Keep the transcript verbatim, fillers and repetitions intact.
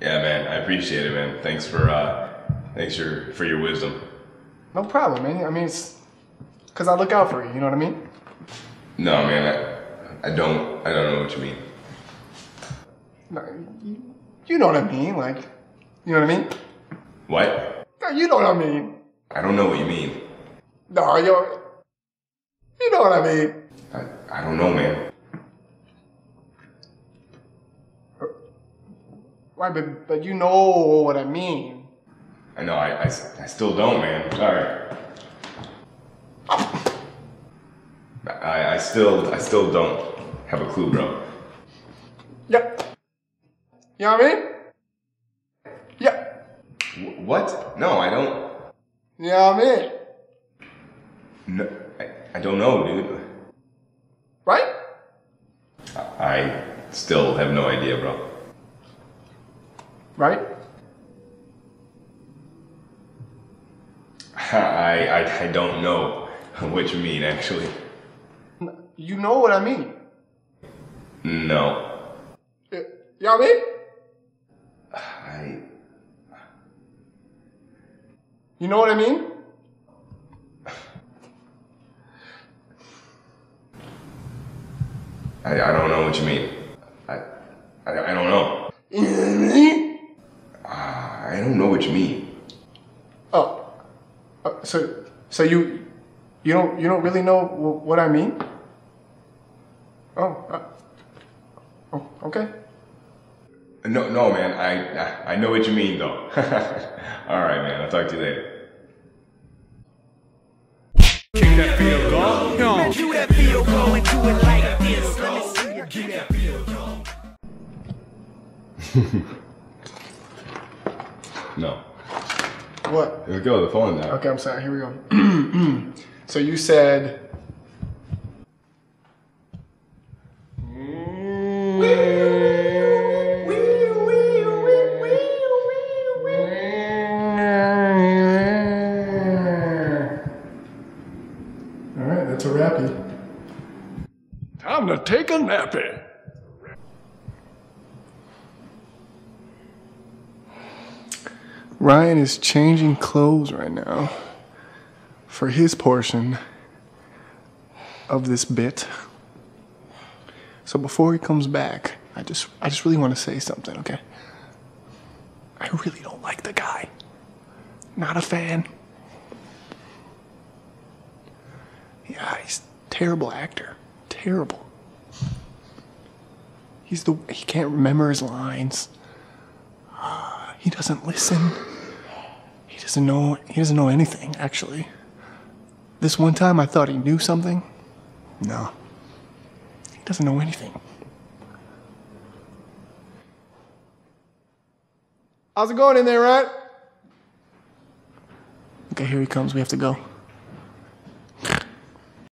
Yeah, man, I appreciate it, man. Thanks for uh, thanks for for your wisdom. No problem, man. I mean, it's because I look out for you. You know what I mean? No, man, I, I don't. I don't know what you mean. No, you, you know what I mean, like, you know what I mean? What? No, you know what I mean. I don't know what you mean. No, you. You know what I mean? I I don't know, man. Right, but, but you know what I mean. I know, I, I, I still don't, man. All right. I, I still I still don't have a clue, bro. Yep. You know what I mean? Yep. W what? No, I don't. You know what I mean? No, I, I don't know, dude. Right? I, I still have no idea, bro. Right? I, I I don't know what you mean, actually. You know what I mean? No. You know what I mean? I... You know what I mean? I, I don't know what you mean. I, I, I don't know. You know what I mean? I don't know what you mean. Oh, uh, so so you you don't you don't really know w what I mean? Oh, uh, oh, okay. No, no, man. I I know what you mean, though. All right, man. I'll talk to you later. Kick that field goal. No. Do that field goal and do it like this. Let me see you kick that field goal. No. What? Here we go, the phone now. Okay, I'm sorry, here we go. So you said... Alright, that's a rappy. Time to take a nappy. Ryan is changing clothes right now for his portion of this bit. So before he comes back, I just I just really want to say something, okay? I really don't like the guy. Not a fan. Yeah, he's a terrible actor. Terrible. He's the he can't remember his lines. Uh, he doesn't listen. He doesn't know. He doesn't know anything, actually. This one time, I thought he knew something. No. He doesn't know anything. How's it going in there, right? Okay, here he comes. We have to go.